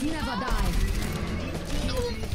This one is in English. Heroes never die.